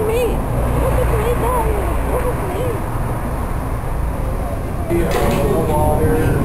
at me. Look at me down here. Look at me. Yeah, the water.